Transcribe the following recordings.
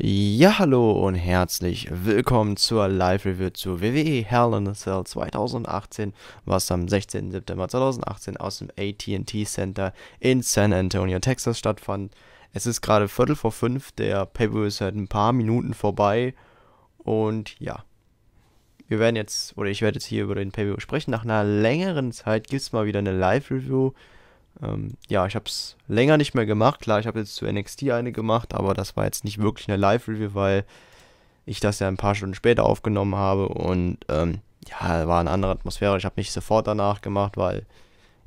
Ja, hallo und herzlich willkommen zur Live-Review zu WWE Hell in a Cell 2018, was am 16. September 2018 aus dem AT&T Center in San Antonio, Texas stattfand. Es ist gerade 17:45, der Pay-Per-View ist halt ein paar Minuten vorbei und ja, wir werden jetzt, oder ich werde jetzt hier über den Pay-Per-View sprechen. Nach einer längeren Zeit gibt es mal wieder eine Live-Review. Ja, ich habe es länger nicht mehr gemacht. Klar, ich habe jetzt zu NXT eine gemacht, aber das war jetzt nicht wirklich eine Live-Review, weil ich das ja ein paar Stunden später aufgenommen habe und ja, war eine andere Atmosphäre. Ich habe nicht sofort danach gemacht, weil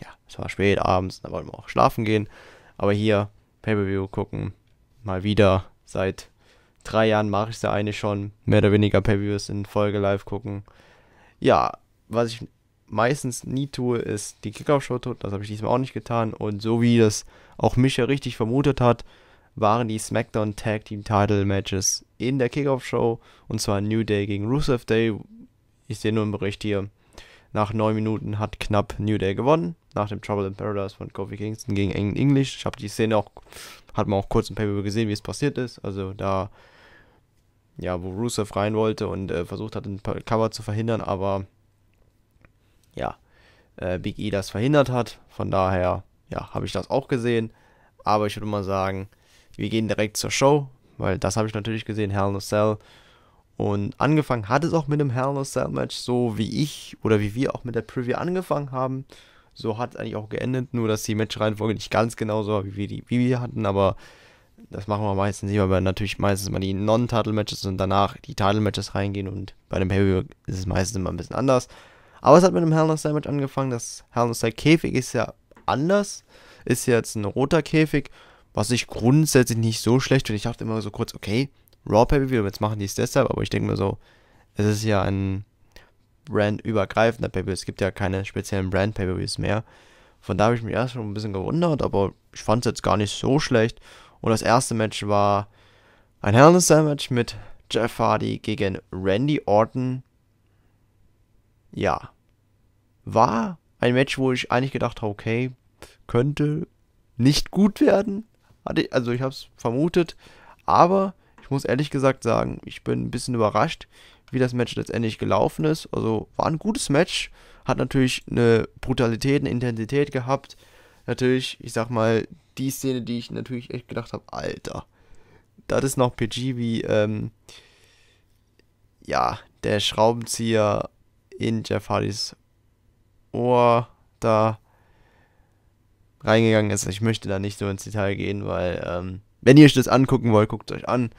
ja, es war spät abends, da wollten wir auch schlafen gehen. Aber hier, Pay-Per-View gucken, mal wieder. Seit 3 Jahren mache ich es ja eigentlich schon, mehr oder weniger Pay-Per-Views in Folge live gucken. Ja, was ich meistens nie tue, ist die Kickoff-Show tot. Das habe ich diesmal auch nicht getan. Und so wie das auch Micha richtig vermutet hat, waren die Smackdown Tag Team Title Matches in der Kickoff-Show. Und zwar New Day gegen Rusev Day. Ich sehe nur im Bericht hier, nach 9 Minuten hat knapp New Day gewonnen. Nach dem Trouble in Paradise von Kofi Kingston gegen Aiden English. Ich habe die Szene auch, hat man auch kurz im Pay-Per-View gesehen, wie es passiert ist. Also da, ja, wo Rusev rein wollte und versucht hat, ein Cover zu verhindern, aber ja, Big E das verhindert hat, von daher, ja, habe ich das auch gesehen, aber ich würde mal sagen, wir gehen direkt zur Show, weil das habe ich natürlich gesehen, Hell in a Cell, und angefangen hat es auch mit einem Hell in a Cell Match, so wie ich, oder wie wir auch mit der Preview angefangen haben, so hat es eigentlich auch geendet, nur dass die Matchreihenfolge nicht ganz genau so war, wie wir hatten, aber das machen wir meistens nicht, weil wir natürlich meistens mal die Non-Title-Matches und danach die Title-Matches reingehen und bei dem Pay-Per-View ist es meistens immer ein bisschen anders. Aber es hat mit einem Hell in a Cell Match angefangen. Das Hell in a Cell Käfig ist ja anders. Ist jetzt ein roter Käfig, was ich grundsätzlich nicht so schlecht finde. Ich dachte immer so kurz, okay, Raw Pay-Per-View, jetzt machen die es deshalb. Aber ich denke mir so, es ist ja ein brandübergreifender Pay-Per-View. Es gibt ja keine speziellen Brand-Pay-Per-Views mehr. Von da habe ich mich erst schon ein bisschen gewundert, aber ich fand es jetzt gar nicht so schlecht. Und das erste Match war ein Hell in a Cell Match mit Jeff Hardy gegen Randy Orton. Ja, war ein Match, wo ich eigentlich gedacht habe, okay, könnte nicht gut werden. Also ich habe es vermutet, aber ich muss ehrlich gesagt sagen, ich bin ein bisschen überrascht, wie das Match letztendlich gelaufen ist. Also war ein gutes Match, hat natürlich eine Brutalität, eine Intensität gehabt. Natürlich, ich sag mal, die Szene, die ich natürlich echt gedacht habe, Alter, das ist noch PG, wie, ja, der Schraubenzieher in Jeff Hardys Ohr da reingegangen ist. Ich möchte da nicht so ins Detail gehen, weil wenn ihr euch das angucken wollt, guckt es euch an.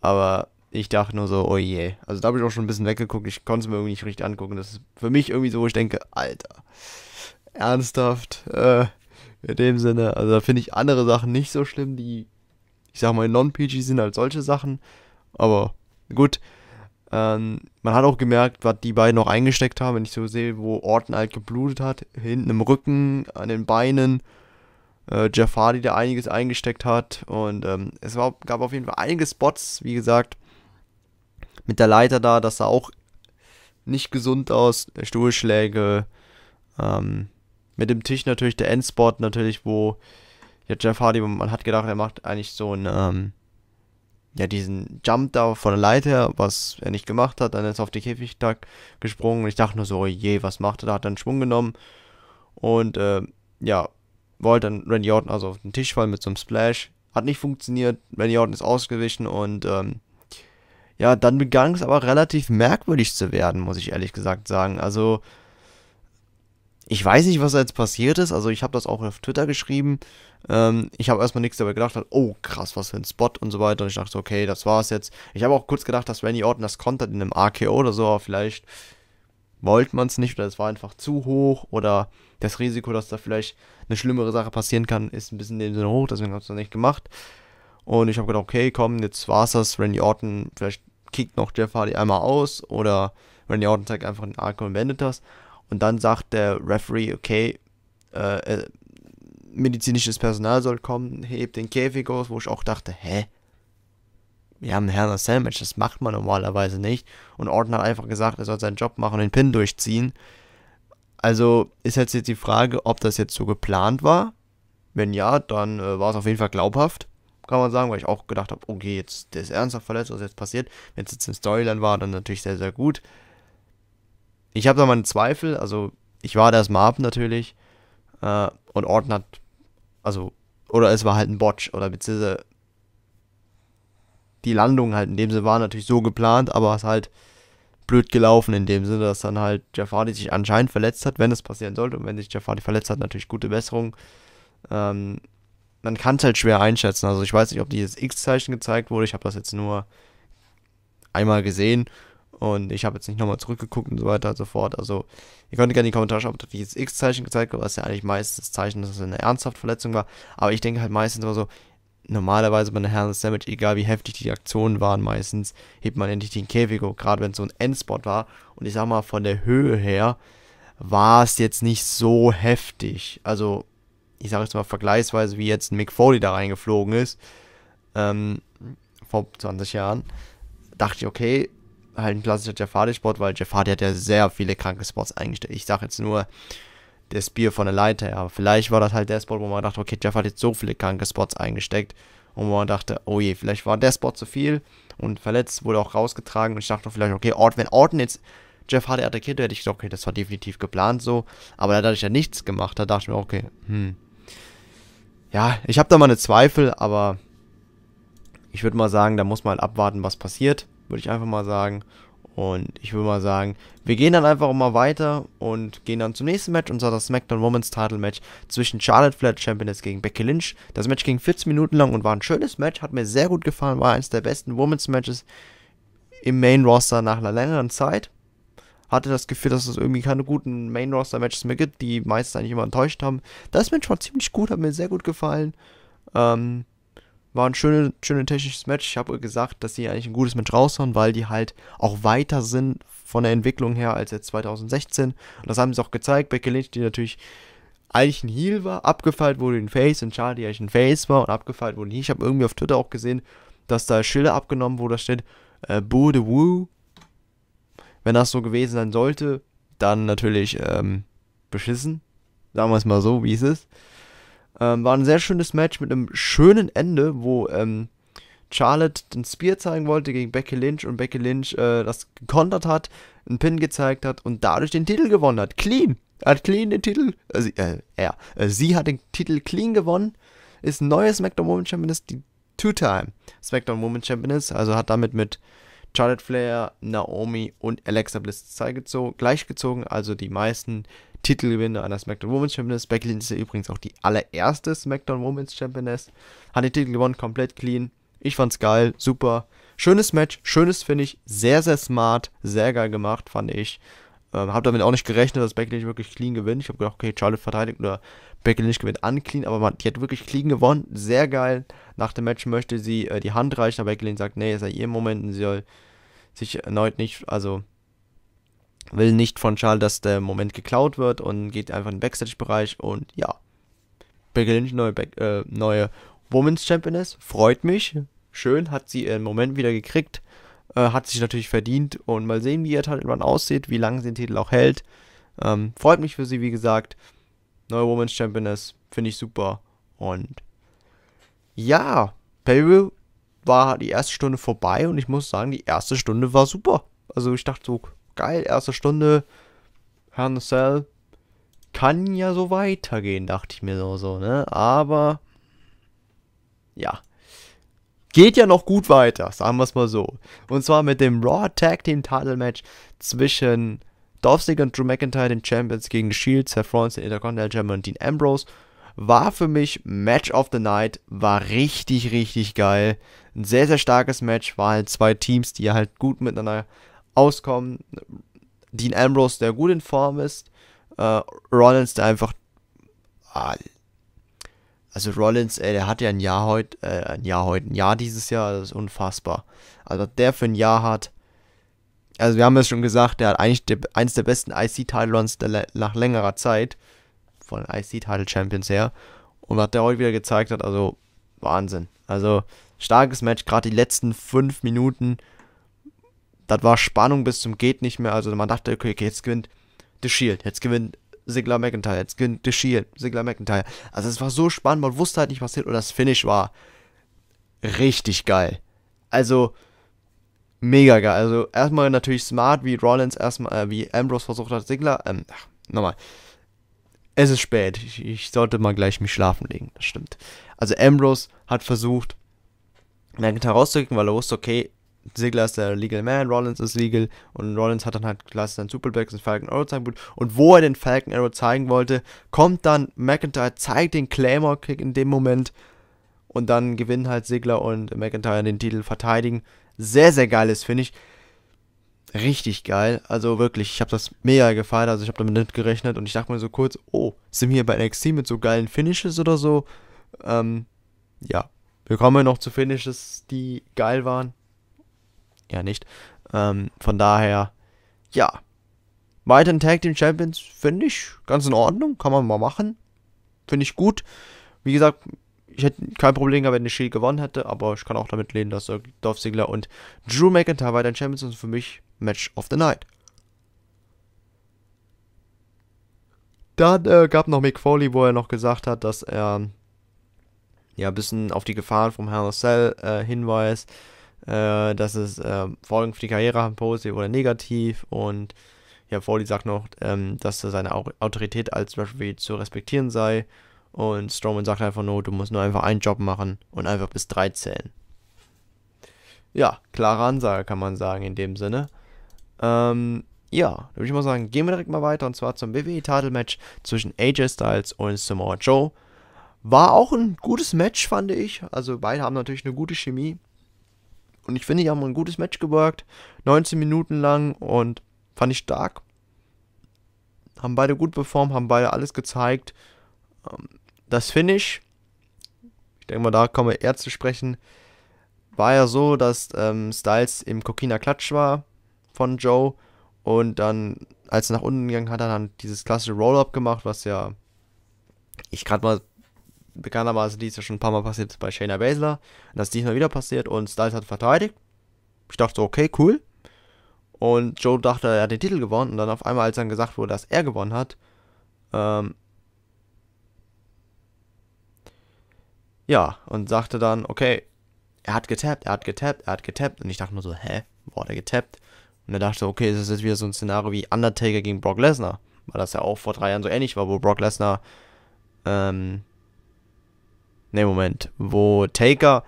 Aber ich dachte nur so, oh je. Also da habe ich auch schon ein bisschen weggeguckt. Ich konnte es mir irgendwie nicht richtig angucken. Das ist für mich irgendwie so, wo ich denke, Alter, ernsthaft. In dem Sinne, also da finde ich andere Sachen nicht so schlimm, die, ich sag mal, non-PG sind als solche Sachen. Aber gut. Man hat auch gemerkt, was die beiden noch eingesteckt haben, wenn ich so sehe, wo Orton halt geblutet hat, hinten im Rücken, an den Beinen, Jeff Hardy, der einiges eingesteckt hat und es gab auf jeden Fall einige Spots, wie gesagt, mit der Leiter da, das sah auch nicht gesund aus, Stuhlschläge, mit dem Tisch natürlich, der Endspot natürlich, wo ja, Jeff Hardy, man hat gedacht, er macht eigentlich so ein, ja, diesen Jump da von der Leiter, was er nicht gemacht hat, dann ist er auf den Käfigtag gesprungen und ich dachte nur so, oh je, was macht er da, hat dann Schwung genommen und ja, wollte dann Randy Orton also auf den Tisch fallen mit so einem Splash, hat nicht funktioniert, Randy Orton ist ausgewichen und ja, dann begann es aber relativ merkwürdig zu werden, muss ich ehrlich gesagt sagen, also ich weiß nicht, was da jetzt passiert ist, also ich habe das auch auf Twitter geschrieben, ich habe erstmal nichts dabei gedacht, oh krass, was für ein Spot und so weiter, und ich dachte, okay, das war's jetzt. Ich habe auch kurz gedacht, dass Randy Orton das kontert in einem RKO oder so, aber vielleicht wollte man es nicht, oder es war einfach zu hoch, oder das Risiko, dass da vielleicht eine schlimmere Sache passieren kann, ist ein bisschen in dem Sinne hoch, deswegen habe ich das nicht gemacht. Und ich habe gedacht, okay, komm, jetzt war's das, Randy Orton, vielleicht kickt noch Jeff Hardy einmal aus, oder Randy Orton zeigt einfach einen RKO und wendet das. Und dann sagt der Referee, okay, medizinisches Personal soll kommen, hebt den Käfig aus, wo ich auch dachte, hä? Wir haben ein Hell in a Cell Match, das macht man normalerweise nicht. Und Orton hat einfach gesagt, er soll seinen Job machen und den Pin durchziehen. Also ist jetzt die Frage, ob das jetzt so geplant war. Wenn ja, dann war es auf jeden Fall glaubhaft. kann man sagen, weil ich auch gedacht habe, okay, jetzt der ist ernsthaft verletzt, was jetzt passiert. Wenn es jetzt eine Storyline war, dann natürlich sehr, sehr gut. Ich habe da meine Zweifel, also ich war da erstmal ab natürlich und Orton hat, also, oder es war halt ein Botch oder beziehungsweise die Landung halt in dem Sinne war natürlich so geplant, aber es halt blöd gelaufen in dem Sinne, dass dann halt Jeff Hardy sich anscheinend verletzt hat, wenn das passieren sollte. Und wenn sich Jeff Hardy verletzt hat, natürlich gute Besserung. Man kann es halt schwer einschätzen. Also ich weiß nicht, ob dieses X-Zeichen gezeigt wurde. Ich habe das jetzt nur einmal gesehen und ich habe jetzt nicht nochmal zurückgeguckt und so weiter und so fort. Also ihr könnt gerne in die Kommentare schreiben, ob dieses X-Zeichen gezeigt wurde, was ja eigentlich meistens das Zeichen, dass es eine ernsthafte Verletzung war. Aber ich denke halt meistens immer so, normalerweise bei einer Herrenless Damage, egal wie heftig die Aktionen waren meistens, hebt man endlich den Käfig hoch, gerade wenn es so ein Endspot war. Und ich sag mal, von der Höhe her war es jetzt nicht so heftig. Also, ich sag jetzt mal vergleichsweise, wie jetzt ein Mick Foley da reingeflogen ist, vor 20 Jahren, dachte ich, okay, halt ein klassischer Jeff Hardy-Spot, weil Jeff Hardy hat ja sehr viele kranke Spots eingestellt. Ich sag jetzt nur, der Spear von der Leiter, ja. Aber vielleicht war das halt der Spot, wo man dachte, okay, Jeff hat jetzt so viele kranke Spots eingesteckt. Und wo man dachte, oh je, vielleicht war der Spot zu viel. Und verletzt wurde auch rausgetragen. Und ich dachte vielleicht, okay, wenn Orton jetzt Jeff Hardy attackiert, hätte ich gedacht, okay, das war definitiv geplant so. Aber dadurch ja nichts gemacht, da dachte ich mir, okay, ja, ich habe da meine Zweifel, aber ich würde mal sagen, da muss man halt abwarten, was passiert. Würde ich einfach mal sagen. Und ich würde mal sagen, wir gehen dann einfach mal weiter und gehen dann zum nächsten Match. Und zwar das Smackdown Women's Title Match zwischen Charlotte Flair, Championess, gegen Becky Lynch. Das Match ging 14 Minuten lang und war ein schönes Match. Hat mir sehr gut gefallen. War eines der besten Women's Matches im Main Roster nach einer längeren Zeit. Hatte das Gefühl, dass es irgendwie keine guten Main Roster Matches mehr gibt, die meistens eigentlich immer enttäuscht haben. Das Match war ziemlich gut, hat mir sehr gut gefallen. War ein schönes technisches Match. Ich habe gesagt, dass sie eigentlich ein gutes Match raushauen, weil die halt auch weiter sind von der Entwicklung her als jetzt 2016. Und das haben sie auch gezeigt. Becky Lynch, die natürlich eigentlich ein Heel war, abgefeilt wurde in Face, und Charlotte, die eigentlich ein Face war und abgefeilt wurde in Heel. Ich habe irgendwie auf Twitter auch gesehen, dass da Schilder abgenommen wurde, da steht Boo the Woo. Wenn das so gewesen sein sollte, dann natürlich beschissen. Sagen wir es mal so, wie es ist. War ein sehr schönes Match mit einem schönen Ende, wo Charlotte den Spear zeigen wollte gegen Becky Lynch und Becky Lynch das gekontert hat, einen Pin gezeigt hat und dadurch den Titel gewonnen hat. Clean! Hat clean den Titel, sie hat den Titel clean gewonnen, ist ein neues Smackdown Women's Championess, die Two-Time Smackdown Women's Championess, also hat damit mit Charlotte Flair, Naomi und Alexa Bliss gleichgezogen, also die meisten Titelgewinne einer Smackdown Women's Championess. Becky Lynch ist ja übrigens auch die allererste Smackdown Women's Championess. Hat den Titel gewonnen, komplett clean. Ich fand's geil, super. Schönes Match, schönes Finish, sehr, sehr smart, sehr geil gemacht, fand ich. Hab damit auch nicht gerechnet, dass Becky Lynch wirklich clean gewinnt. Ich habe gedacht, okay, Charlotte verteidigt oder Becky Lynch gewinnt unclean, aber die hat wirklich clean gewonnen, sehr geil. Nach dem Match möchte sie die Hand reichen, aber Becky Lynch sagt, nee, ist ja ihr Moment und sie soll sich erneut nicht, also will nicht von Charlotte, dass der Moment geklaut wird und geht einfach in den Backstage-Bereich und ja. Becky Lynch, neue Women's Championess, freut mich. Schön, hat sie ihren Moment wieder gekriegt, hat sich natürlich verdient und mal sehen, wie ihr Titel dann aussieht, wie lange sie den Titel auch hält. Freut mich für sie, wie gesagt. Neue Women's Championess, finde ich super und ja, Pay-Per-View war die erste Stunde vorbei und ich muss sagen, die erste Stunde war super. Also ich dachte so, geil, erste Stunde, Hell in a Cell, kann ja so weitergehen, dachte ich mir so, ne, aber ja, geht ja noch gut weiter, sagen wir es mal so. Und zwar mit dem Raw Tag Team Title Match zwischen Dolph Ziggler und Drew McIntyre, den Champions, gegen The Shield, Seth Rollins, den Intercontinental Champion und Dean Ambrose. War für mich Match of the Night, war richtig, richtig geil. Ein sehr, sehr starkes Match, war halt zwei Teams, die halt gut miteinander auskommen. Dean Ambrose, der gut in Form ist, Rollins, der einfach, also Rollins, ey, der hat ja ein Jahr dieses Jahr, das ist unfassbar. Also der für ein Jahr hat, also wir haben es schon gesagt, der hat eigentlich eins der besten IC-Title-Runs nach längerer Zeit, von IC-Title-Champions her, und was der heute wieder gezeigt hat, also Wahnsinn. Also starkes Match, gerade die letzten 5 Minuten, das war Spannung bis zum geht nicht mehr, also man dachte, okay, jetzt gewinnt The Shield, jetzt gewinnt Ziggler McIntyre, jetzt gewinnt The Shield, Ziggler McIntyre. Also es war so spannend, man wusste halt nicht, was hin, und das Finish war richtig geil. Also, mega geil. Also, erstmal natürlich smart, wie Rollins erstmal, wie Ambrose versucht hat, Ziggler. Nochmal. Es ist spät. Ich sollte mal gleich mich schlafen legen. Das stimmt. Also, Ambrose hat versucht, McIntyre rauszudrücken, weil er wusste, okay, Ziggler ist der Legal Man, Rollins ist Legal, und Rollins hat dann halt klasse seinen Superplex und Falcon Arrow zeigen wollte. Und wo er den Falcon Arrow zeigen wollte, kommt dann McIntyre, zeigt den Claymore-Kick in dem Moment, und dann gewinnen halt Ziggler und McIntyre den Titel, verteidigen. Sehr, sehr geiles Finish. Richtig geil, also wirklich, ich habe das mega gefeiert, also ich habe damit nicht gerechnet, und ich dachte mir so kurz, oh, sind wir hier bei NXT mit so geilen Finishes oder so? Ja, wir kommen noch zu Finishes, die geil waren. Ja, nicht. Von daher, ja. Weiteren Tag Team Champions finde ich ganz in Ordnung. Kann man mal machen. Finde ich gut. Wie gesagt, ich hätte kein Problem gehabt, wenn der Shield gewonnen hätte. Aber ich kann auch damit leben, dass Dolph Ziggler und Drew McIntyre weiterhin Champions sind. Für mich Match of the Night. Dann gab noch Mick Foley, wo er noch gesagt hat, dass er ja ein bisschen auf die Gefahren vom Hell in a Cell hinweist. Dass es Folgen für die Karriere haben, positiv oder negativ, und ja, Foley sagt noch, dass seine Autorität als Referee zu respektieren sei, und Strowman sagt einfach nur, du musst nur einfach einen Job machen und einfach bis 3 zählen. Ja, klare Ansage kann man sagen in dem Sinne. Ja, da würde ich mal sagen, gehen wir direkt mal weiter, und zwar zum WWE-Title-Match zwischen AJ Styles und Samoa Joe. War auch ein gutes Match, fand ich, also beide haben natürlich eine gute Chemie. Und ich finde, die haben ein gutes Match geworkt, 19 Minuten lang, und fand ich stark. Haben beide gut performt, haben beide alles gezeigt. Das Finish, ich denke mal, da kommen wir eher zu sprechen, war ja so, dass Styles im Coquina Klatsch war von Joe, und dann, als er nach unten gegangen hat, hat er dann dieses klassische Roll-Up gemacht, was ja, ich gerade mal, bekanntermaßen, die ist ja schon ein paar Mal passiert bei Shayna Baszler, dass diesmal wieder passiert, und Styles hat verteidigt. Ich dachte so, okay, cool. Und Joe dachte, er hat den Titel gewonnen, und dann auf einmal, als dann gesagt wurde, dass er gewonnen hat, ja, und sagte dann, okay, er hat getappt, er hat getappt, er hat getappt, und ich dachte nur so, hä, wo hat er getappt? Und er dachte, okay, das ist jetzt wieder so ein Szenario wie Undertaker gegen Brock Lesnar, weil das ja auch vor 3 Jahren so ähnlich war, wo Brock Lesnar, wo Taker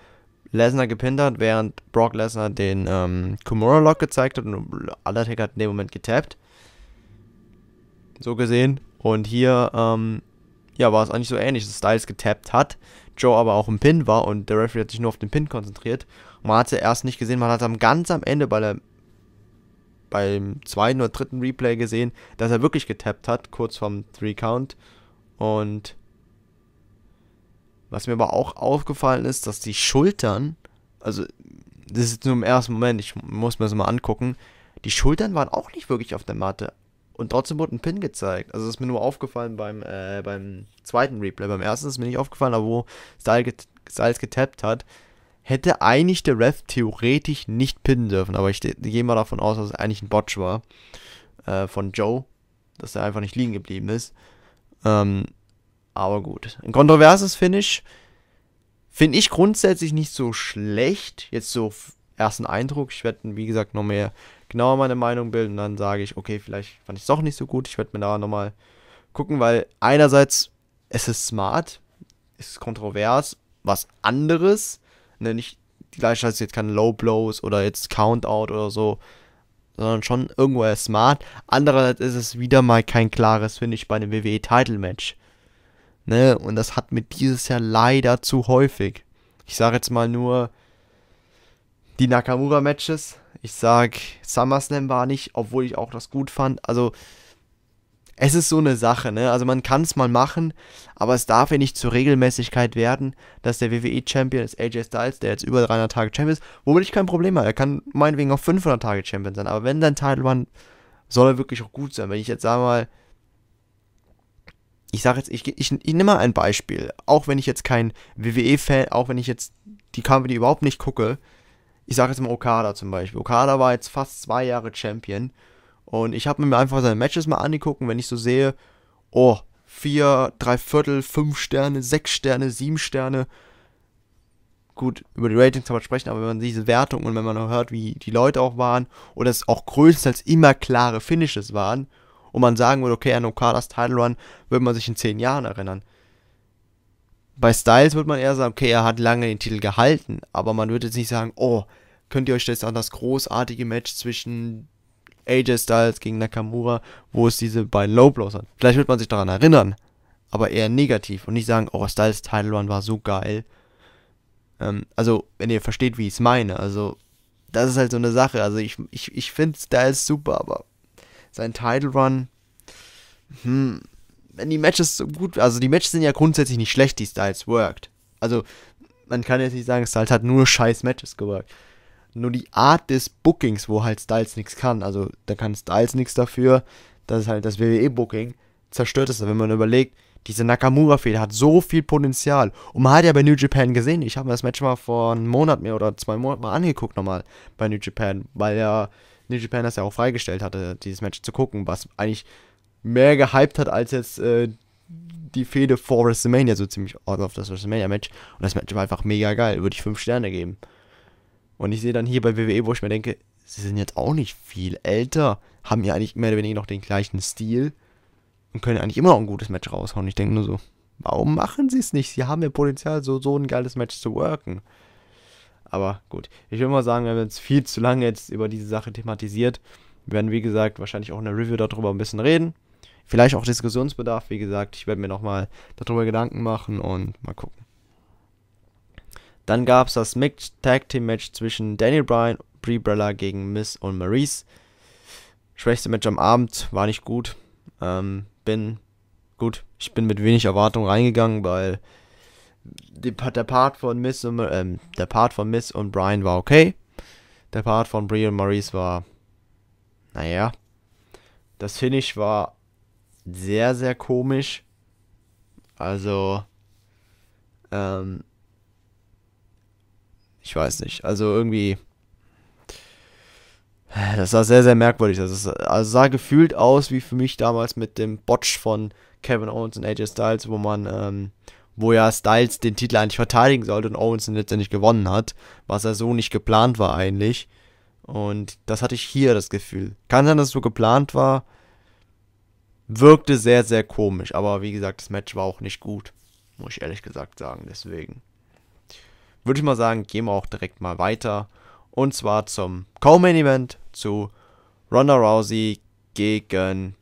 Lesnar gepinnt hat, während Brock Lesnar den Kimura-Lock gezeigt hat, und Undertaker hat in dem Moment getappt. So gesehen. Und hier ja, war es eigentlich so ähnlich, dass Styles getappt hat, Joe aber auch im Pin war, und der Referee hat sich nur auf den Pin konzentriert. Und man hat es ja erst nicht gesehen, man hat es ganz am Ende beim 2. oder 3. Replay gesehen, dass er wirklich getappt hat, kurz vorm 3-Count. Und was mir aber auch aufgefallen ist, dass die Schultern, also das ist nur im ersten Moment, ich muss mir das mal angucken, die Schultern waren auch nicht wirklich auf der Matte, und trotzdem wurde ein Pin gezeigt. Also das ist mir nur aufgefallen beim 2. Replay, beim 1. ist mir nicht aufgefallen, aber wo Styles getappt hat, hätte eigentlich der Ref theoretisch nicht pinnen dürfen, aber ich gehe mal davon aus, dass es eigentlich ein Botch war von Joe, dass er einfach nicht liegen geblieben ist. Aber gut. Ein kontroverses Finish finde ich grundsätzlich nicht so schlecht. Jetzt so ersten Eindruck. Ich werde, wie gesagt, noch mehr genauer meine Meinung bilden. Und dann sage ich, okay, vielleicht fand ich es doch nicht so gut. Ich werde mir da nochmal gucken, weil einerseits es ist smart, es ist kontrovers, was anderes. Ne, nicht gleichzeitig jetzt keine Low Blows oder jetzt Countout oder so, sondern schon irgendwo eher smart. Andererseits ist es wieder mal kein klares Finish bei einem WWE Title Match. Ne, und das hat mit dieses Jahr leider zu häufig. Ich sage jetzt mal nur die Nakamura-Matches. Ich sage, SummerSlam war nicht, obwohl ich auch das gut fand. Also, es ist so eine Sache, ne? Also, man kann es mal machen, aber es darf ja nicht zur Regelmäßigkeit werden, dass der WWE-Champion ist AJ Styles, der jetzt über 300 Tage Champion ist, womit ich kein Problem habe. Er kann meinetwegen auch 500 Tage Champion sein, aber wenn sein Title Run, soll er wirklich auch gut sein. Wenn ich jetzt sage mal, ich nehme mal ein Beispiel, auch wenn ich jetzt kein WWE-Fan, auch wenn ich jetzt die Company überhaupt nicht gucke, ich sage jetzt mal Okada zum Beispiel. Okada war jetzt fast 2 Jahre Champion, und ich habe mir einfach seine Matches mal angeguckt, und wenn ich so sehe, oh, 4, 3/4, 5 Sterne, 6 Sterne, 7 Sterne, gut, über die Ratings kann man sprechen, aber wenn man diese Wertung und wenn man noch hört, wie die Leute auch waren, oder es auch größtenteils immer klare Finishes waren, und man sagen würde, okay, an Okadas Title Run würde man sich in 10 Jahren erinnern. Bei Styles würde man eher sagen, okay, er hat lange den Titel gehalten, aber man würde jetzt nicht sagen, oh, könnt ihr euch jetzt an das großartige Match zwischen AJ Styles gegen Nakamura, wo es diese beiden Low-Blows hat. Vielleicht wird man sich daran erinnern, aber eher negativ und nicht sagen, oh, Styles Title Run war so geil. Also, wenn ihr versteht, wie ich es meine, also, das ist halt so eine Sache. Also, ich finde Styles super, aber sein Title Run, wenn die Matches so gut, also die Matches sind ja grundsätzlich nicht schlecht, die Styles worked. Also, man kann jetzt nicht sagen, Styles hat nur scheiß Matches geworkt. Nur die Art des Bookings, wo halt Styles nichts kann, also da kann Styles nichts dafür, das ist halt das WWE-Booking, zerstört es, wenn man überlegt, diese Nakamura-Fehde hat so viel Potenzial. Und man hat ja bei New Japan gesehen, ich habe mir das Match mal vor einem Monat mehr oder 2 Monaten mal angeguckt nochmal bei New Japan, weil ja New Japan das ja auch freigestellt hatte, dieses Match zu gucken, was eigentlich mehr gehypt hat als jetzt die Fehde vor WrestleMania, so ziemlich auf das WrestleMania-Match. Und das Match war einfach mega geil, würde ich 5 Sterne geben. Und ich sehe dann hier bei WWE, wo ich mir denke, sie sind jetzt auch nicht viel älter, haben ja eigentlich mehr oder weniger noch den gleichen Stil und können eigentlich immer noch ein gutes Match raushauen. Ich denke nur so, warum machen sie es nicht? Sie haben ja Potenzial, so ein geiles Match zu worken. Aber gut, ich will mal sagen, wir haben jetzt viel zu lange jetzt über diese Sache thematisiert. Wir werden, wie gesagt, wahrscheinlich auch in der Review darüber ein bisschen reden. Vielleicht auch Diskussionsbedarf, wie gesagt, ich werde mir nochmal darüber Gedanken machen und mal gucken. Dann gab es das Mixed Tag Team Match zwischen Daniel Bryan, Brie Bella gegen Miss und Maryse. Schwächste Match am Abend, war nicht gut. Ich bin mit wenig Erwartung reingegangen, weil der Part von Miss und Bryan war okay. Der Part von Brie und Maryse war, naja. Das Finish war sehr, sehr komisch. Also, ich weiß nicht, also irgendwie, das sah sehr, sehr merkwürdig, also sah gefühlt aus wie für mich damals mit dem Botch von Kevin Owens und AJ Styles, wo ja Styles den Titel eigentlich verteidigen sollte und Owens ihn letztendlich gewonnen hat, was ja so nicht geplant war eigentlich, und das hatte ich hier das Gefühl. Kann sein, dass es so geplant war, wirkte sehr, sehr komisch, aber wie gesagt, das Match war auch nicht gut, muss ich ehrlich gesagt sagen, deswegen würde ich mal sagen, gehen wir auch direkt mal weiter. Und zwar zum Co-Main-Event zu Ronda Rousey gegen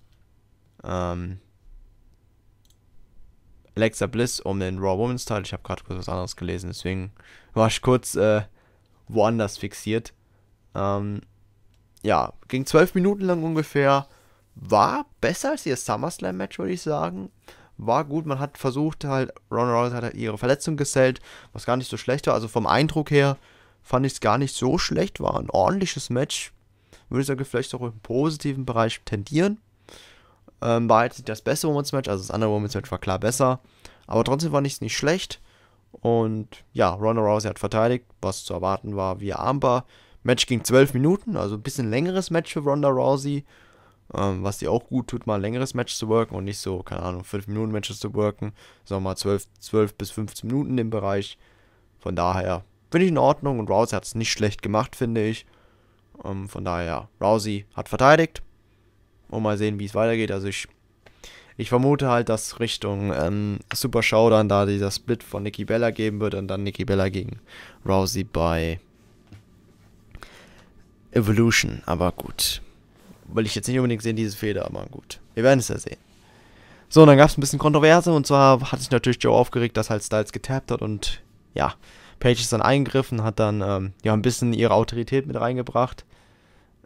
Alexa Bliss um den Raw Women's Title. Ich habe gerade kurz was anderes gelesen, deswegen war ich kurz woanders fixiert. Ja, ging 12 Minuten lang ungefähr. War besser als ihr SummerSlam-Match, würde ich sagen. War gut, man hat versucht halt, Ronda Rousey hat halt ihre Verletzung gesellt, was gar nicht so schlecht war, also vom Eindruck her fand ich es gar nicht so schlecht, war ein ordentliches Match, würde ich sagen, vielleicht auch im positiven Bereich tendieren, war jetzt nicht das beste Women's Match, also das andere Women's Match war klar besser, aber trotzdem war es nicht schlecht und ja, Ronda Rousey hat verteidigt, was zu erwarten war via Armbar, Match ging 12 Minuten, also ein bisschen längeres Match für Ronda Rousey, was dir auch gut tut, mal ein längeres Match zu worken und nicht so, keine Ahnung, 5-Minuten-Matches zu worken, sondern mal 12 bis 15 Minuten im Bereich. Von daher finde ich in Ordnung und Rousey hat es nicht schlecht gemacht, finde ich. Von daher, Rousey hat verteidigt und mal sehen, wie es weitergeht. Also ich vermute halt, dass Richtung Super Showdown da dieser Split von Nikki Bella geben wird und dann Nikki Bella gegen Rousey bei Evolution, aber gut. Will ich jetzt nicht unbedingt sehen, diese Fehde, aber gut. Wir werden es ja sehen. So, und dann gab es ein bisschen Kontroverse. Und zwar hat sich natürlich Joe aufgeregt, dass halt Styles getappt hat. Und ja, Paige ist dann eingegriffen, hat dann ein bisschen ihre Autorität mit reingebracht.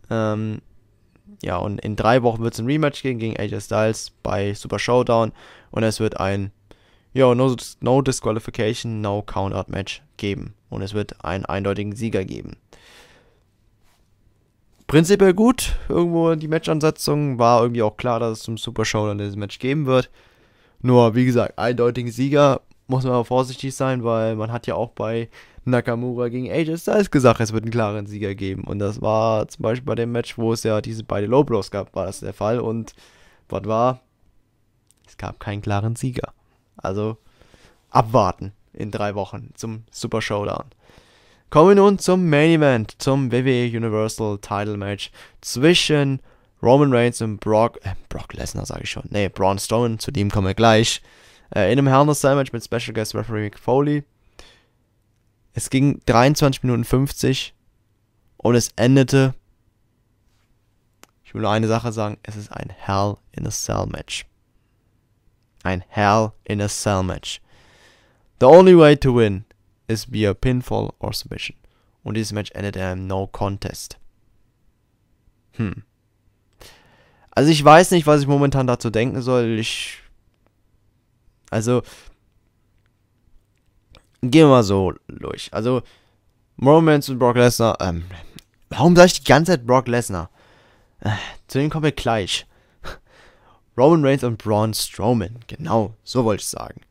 Und in 3 Wochen wird es ein Rematch gegen AJ Styles bei Super Showdown. Und es wird ein No Disqualification, No Countout Match geben. Und es wird einen eindeutigen Sieger geben. Prinzipiell gut, irgendwo die Matchansetzung war irgendwie auch klar, dass es zum Super Showdown dieses Match geben wird. Nur, wie gesagt, eindeutigen Sieger, muss man aber vorsichtig sein, weil man hat ja auch bei Nakamura gegen AJ Styles gesagt, es wird einen klaren Sieger geben. Und das war zum Beispiel bei dem Match, wo es ja diese beiden Low Blows gab, war das der Fall. Und was war? Es gab keinen klaren Sieger. Also, abwarten. in 3 Wochen zum Super Showdown. Kommen wir nun zum Main Event, zum WWE Universal Title Match zwischen Roman Reigns und Brock Lesnar, sage ich schon. Nee, Braun Strowman, zu dem kommen wir gleich. In einem Hell in a Cell Match mit Special Guest Referee Mick Foley. Es ging 23:50 und es endete. Ich will nur eine Sache sagen, es ist ein Hell in a Cell Match. Ein Hell in a Cell Match. The only way to win is via Pinfall or Submission. Und dieses Match endete in einem No Contest. Also ich weiß nicht, was ich momentan dazu denken soll. Also, gehen wir mal so durch. Also, Roman Reigns und Brock Lesnar. Warum sage ich die ganze Zeit Brock Lesnar? Zu denen kommen wir gleich. Roman Reigns und Braun Strowman. Genau, so wollte ich sagen.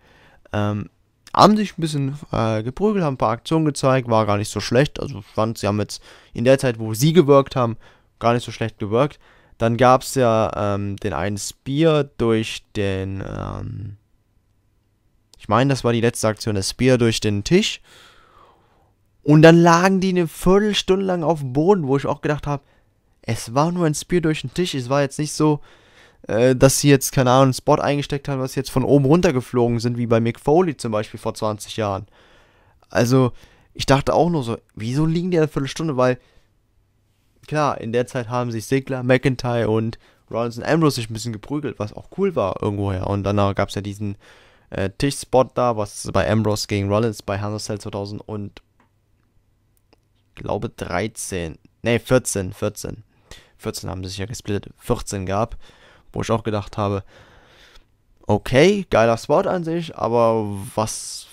Haben sich ein bisschen geprügelt, haben ein paar Aktionen gezeigt. War gar nicht so schlecht. Also, ich fand, sie haben jetzt in der Zeit, wo sie gewirkt haben, gar nicht so schlecht gewirkt. Dann gab es ja den einen Spear durch den, ich meine, das war die letzte Aktion, der Spear durch den Tisch. Und dann lagen die eine Viertelstunde lang auf dem Boden, wo ich auch gedacht habe, es war nur ein Spear durch den Tisch. Es war jetzt nicht so, dass sie jetzt, keine Ahnung, einen Spot eingesteckt haben, was jetzt von oben runtergeflogen sind, wie bei Mick Foley zum Beispiel vor 20 Jahren. Also, ich dachte auch nur so, wieso liegen die eine Viertelstunde, weil... Klar, in der Zeit haben sich Ziggler, McIntyre und Rollins und Ambrose sich ein bisschen geprügelt, was auch cool war irgendwoher. Und danach gab es ja diesen Tischspot da, was bei Ambrose gegen Rollins bei Hell in a Cell 2014 haben sie sich ja gesplittet, 14 gab, wo ich auch gedacht habe, okay, geiler Spot an sich, aber was...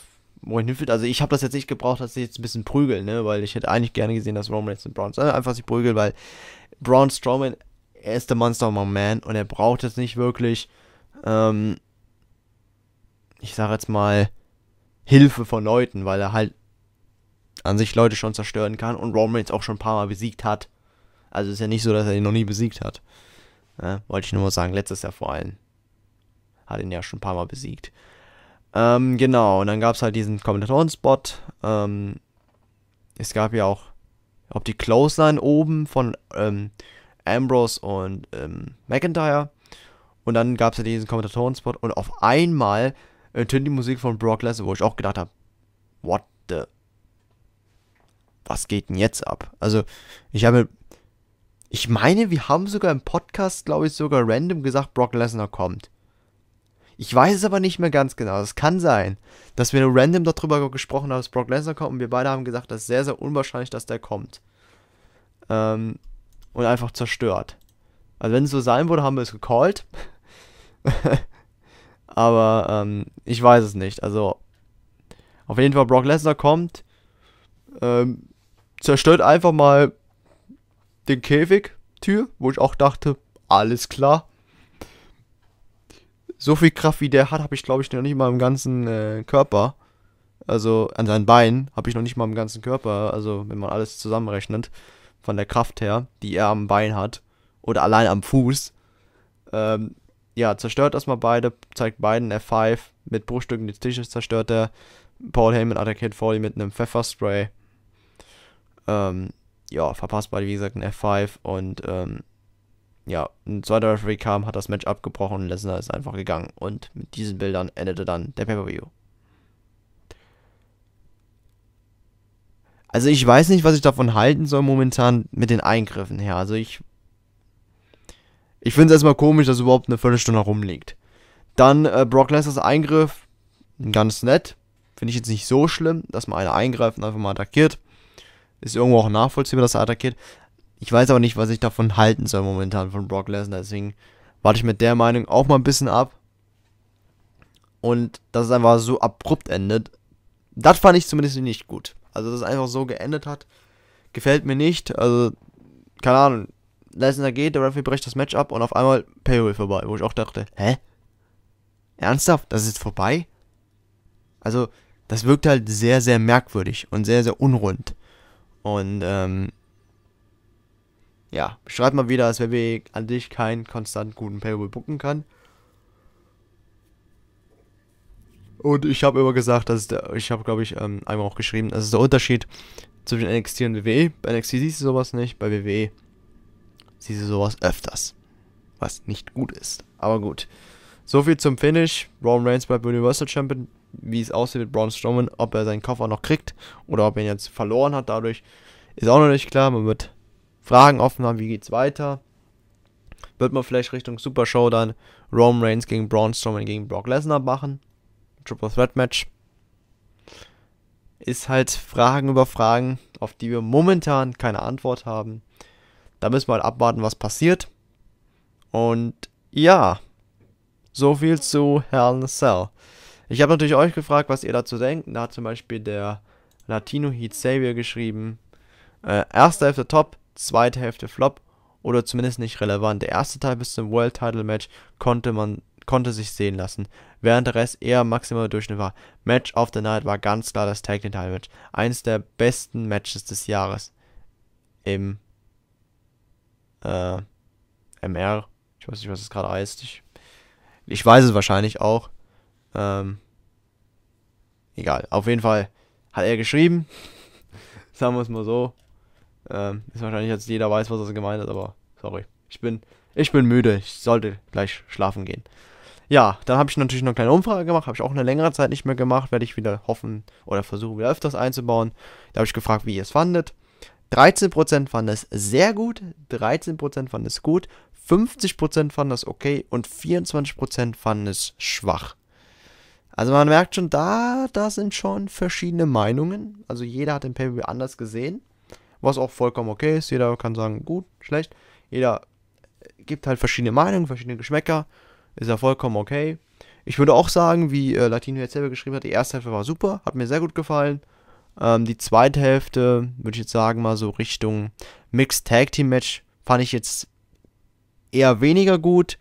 Also ich habe das jetzt nicht gebraucht, dass sie jetzt ein bisschen prügeln, ne? Weil ich hätte eigentlich gerne gesehen, dass Roman Reigns und Braun einfach sich prügeln, weil Braun Strowman, er ist der Monster of my Man und er braucht jetzt nicht wirklich, ich sage jetzt mal, Hilfe von Leuten, weil er halt an sich Leute schon zerstören kann und Roman Reigns auch schon ein paar Mal besiegt hat. Also ist ja nicht so, dass er ihn noch nie besiegt hat. Ja, wollte ich nur mal sagen, letztes Jahr vor allem hat ihn ja schon ein paar Mal besiegt. Genau, und dann gab es halt diesen Kommentatoren-Spot. Es gab ja auch, ob die Clothesline oben von Ambrose und McIntyre. Und dann gab es ja diesen Kommentatoren-Spot. Und auf einmal tönt die Musik von Brock Lesnar, wo ich auch gedacht habe, what the... Was geht denn jetzt ab? Also, ich meine, wir haben sogar im Podcast, glaube ich, sogar random gesagt, Brock Lesnar kommt. Ich weiß es aber nicht mehr ganz genau. Es kann sein, dass wir nur random darüber gesprochen haben, dass Brock Lesnar kommt. Und wir beide haben gesagt, das ist sehr, sehr unwahrscheinlich, dass der kommt. Und einfach zerstört. Also wenn es so sein würde, haben wir es gecallt. Aber ich weiß es nicht. Also auf jeden Fall, Brock Lesnar kommt. Zerstört einfach mal den Käfigtür, wo ich auch dachte, alles klar. So viel Kraft, wie der hat, habe ich, glaube ich, noch nicht mal im ganzen Körper. Also an seinen Beinen habe ich noch nicht mal im ganzen Körper. Also wenn man alles zusammenrechnet, von der Kraft her, die er am Bein hat. Oder allein am Fuß. Ja, zerstört erstmal beide. Zeigt beiden F5. Mit Bruchstücken des Tisches zerstört er. Paul Heyman attackiert Foley mit einem Pfefferspray. Ja, verpasst beide, wie gesagt, ein F5. Und ja, ein zweiter Referee kam, hat das Match abgebrochen und Lesnar ist einfach gegangen. Und mit diesen Bildern endete dann der Pay-Per-View. Also ich weiß nicht, was ich davon halten soll momentan mit den Eingriffen her. Also ich finde es erstmal komisch, dass überhaupt eine Viertelstunde herumliegt. Dann Brock Lesnar's Eingriff, ganz nett. Finde ich jetzt nicht so schlimm, dass man einer eingreift und einfach mal attackiert. Ist irgendwo auch nachvollziehbar, dass er attackiert. Ich weiß aber nicht, was ich davon halten soll momentan von Brock Lesnar, deswegen warte ich mit der Meinung auch mal ein bisschen ab. Und dass es einfach so abrupt endet, das fand ich zumindest nicht gut. Also, dass es einfach so geendet hat, gefällt mir nicht. Also, keine Ahnung, Lesnar geht, der Referee bricht das Match ab und auf einmal Paywall vorbei, wo ich auch dachte, hä? Ernsthaft? Das ist jetzt vorbei? Also, das wirkt halt sehr, sehr merkwürdig und sehr, sehr unrund. Und, ja, schreibt mal wieder, dass WWE an dich keinen konstant guten Payroll booken kann. Und ich habe immer gesagt, dass ich habe, glaube ich, einmal auch geschrieben, das ist der Unterschied zwischen NXT und WWE. Bei NXT siehst du sowas nicht, bei WWE siehst du sowas öfters. Was nicht gut ist, aber gut. So viel zum Finish. Roman Reigns bleibt Universal Champion. Wie es aussieht mit Braun Strowman, ob er seinen Koffer noch kriegt oder ob er ihn jetzt verloren hat dadurch, ist auch noch nicht klar. Man wird Fragen offen haben, wie geht's weiter. Wird man vielleicht Richtung Super Showdown Roman Reigns gegen Braun Strowman gegen Brock Lesnar machen? Triple Threat Match. Ist halt Fragen über Fragen, auf die wir momentan keine Antwort haben. Da müssen wir halt abwarten, was passiert. Und ja, so viel zu Hell in a Cell. Ich habe natürlich euch gefragt, was ihr dazu denkt. Da hat zum Beispiel der Latino Heat Savior geschrieben, erste Hälfte Top, zweite Hälfte Flop oder zumindest nicht relevant. Der erste Teil bis zum World Title Match konnte sich sehen lassen, während der Rest eher maximal Durchschnitt war. Match of the Night war ganz klar das Tag Team Title Match. Eins der besten Matches des Jahres im MR. Ich weiß nicht, was es gerade heißt. Ich weiß es wahrscheinlich auch. Egal, auf jeden Fall hat er geschrieben, sagen wir es mal so, ist wahrscheinlich jetzt jeder weiß, was er gemeint hat, aber sorry, ich bin müde, ich sollte gleich schlafen gehen. Ja, dann habe ich natürlich noch eine kleine Umfrage gemacht, habe ich auch eine längere Zeit nicht mehr gemacht, werde ich wieder hoffen oder versuchen wieder öfters einzubauen. Da habe ich gefragt, wie ihr es fandet. 13% fanden es sehr gut, 13% fanden es gut, 50% fanden es okay und 24% fanden es schwach. Also man merkt schon, da sind schon verschiedene Meinungen. Also jeder hat den Pay-Per-View anders gesehen, was auch vollkommen okay ist. Jeder kann sagen, gut, schlecht. Jeder gibt halt verschiedene Meinungen, verschiedene Geschmäcker. Ist ja vollkommen okay. Ich würde auch sagen, wie Latino jetzt selber geschrieben hat, die erste Hälfte war super, hat mir sehr gut gefallen. Die zweite Hälfte, würde ich jetzt sagen, mal so Richtung Mixed Tag Team Match, fand ich jetzt eher weniger gut.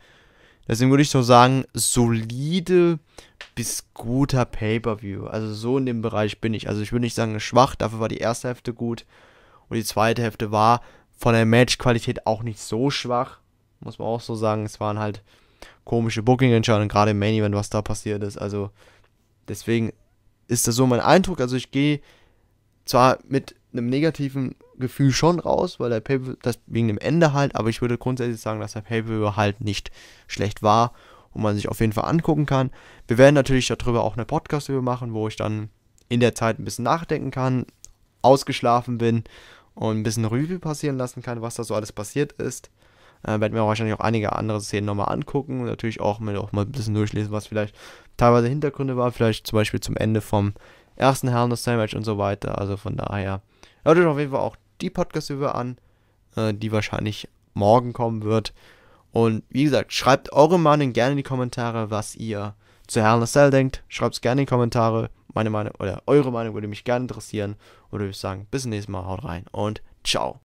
Deswegen würde ich so sagen, solide bis guter Pay-Per-View. Also so in dem Bereich bin ich. Also ich würde nicht sagen schwach, dafür war die erste Hälfte gut. Und die zweite Hälfte war von der Match-Qualität auch nicht so schwach. Muss man auch so sagen. Es waren halt komische Booking-Entscheidungen, gerade im Main-Event, was da passiert ist. Also deswegen ist das so mein Eindruck. Also ich gehe zwar mit einem negativen Gefühl schon raus, weil der Pay-Per-View, das wegen dem Ende halt, aber ich würde grundsätzlich sagen, dass der Pay-Per-View halt nicht schlecht war und man sich auf jeden Fall angucken kann. Wir werden natürlich darüber auch eine Podcast-Video machen, wo ich dann in der Zeit ein bisschen nachdenken kann, ausgeschlafen bin und ein bisschen Review passieren lassen kann, was da so alles passiert ist. Werden wir wahrscheinlich auch einige andere Szenen nochmal angucken und natürlich auch mal ein bisschen durchlesen, was vielleicht teilweise Hintergründe war, vielleicht zum Beispiel zum Ende vom ersten Hell in a Cell Match und so weiter. Also von daher, hört euch auf jeden Fall auch die Podcast-Video an, die wahrscheinlich morgen kommen wird. Und wie gesagt, schreibt eure Meinung gerne in die Kommentare, was ihr zu Hell in a Cell denkt. Schreibt es gerne in die Kommentare. Meine Meinung oder eure Meinung würde mich gerne interessieren. Oder würde ich sagen, bis zum nächsten Mal, haut rein und ciao.